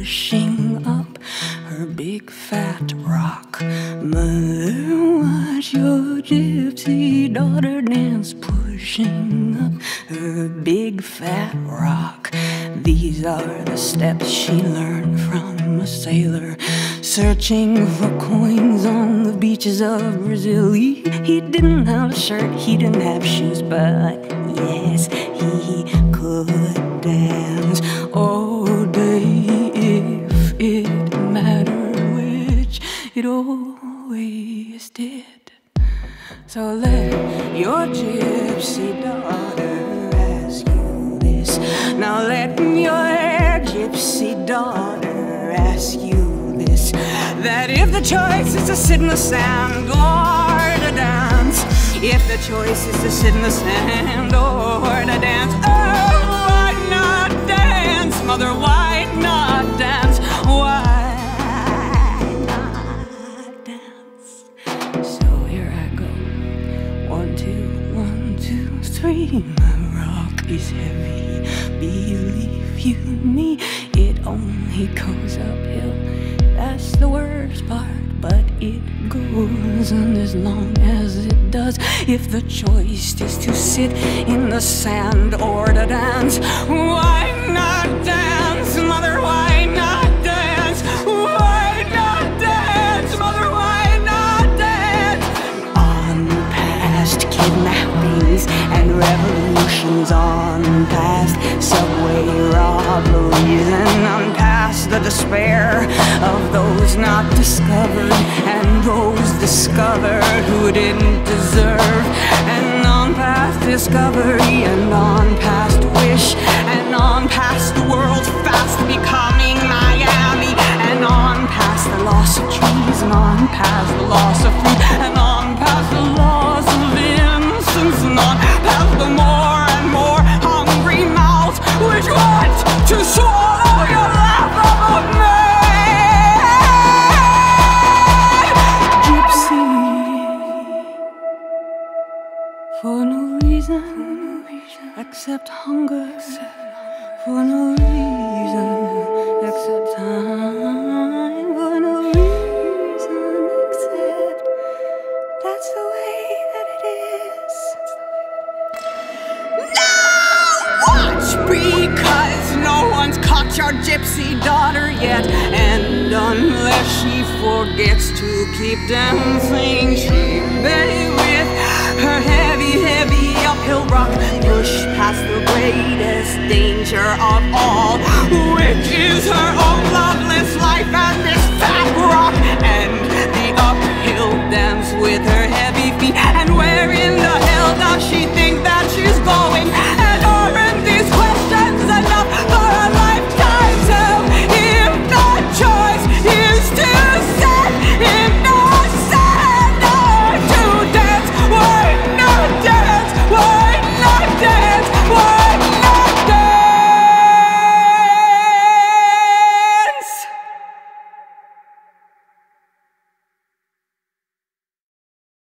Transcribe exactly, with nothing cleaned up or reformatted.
pushing up her big fat rock. Mother, watch your gypsy daughter dance, pushing up her big fat rock. These are the steps she learned from a sailor searching for coins on the beaches of Brazil. He, he didn't have a shirt, he didn't have shoes, but yes, he could dance all day if it mattered, which it always did. So let your gypsy daughter ask you this. Now let your gypsy daughter ask you this, that if the choice is to sit in the sand or to dance, if the choice is to sit in the sand or to dance, oh, why not dance, mother, why not dance, why not dance? So here I go, one, two, one, two, three, my rock is heavy, believe you me, it only goes uphill, that's the worst part, but it goes on as long as it does. If the choice is to sit in the sand or to dance, why not dance, mother, why not dance, why not dance, mother, why not dance? On past kidnappings and revolutions, on past subway robberies, and on past the despair of those not discovered and those discovered who didn't deserve, and on past discovery and on past wish and on past the world fast becoming Miami, and on past the loss of trees and on past the loss of food and on past the loss of innocence and on past the more and more hungry mouths which want to swallow your laugh above me. For no reason except hunger, for no reason except time, for no reason except that's the way that it is. Now watch, because no one's caught your gypsy daughter yet, and unless she forgets to keep dancing, she may her heavy, heavy uphill rock push past the greatest danger of all, which is her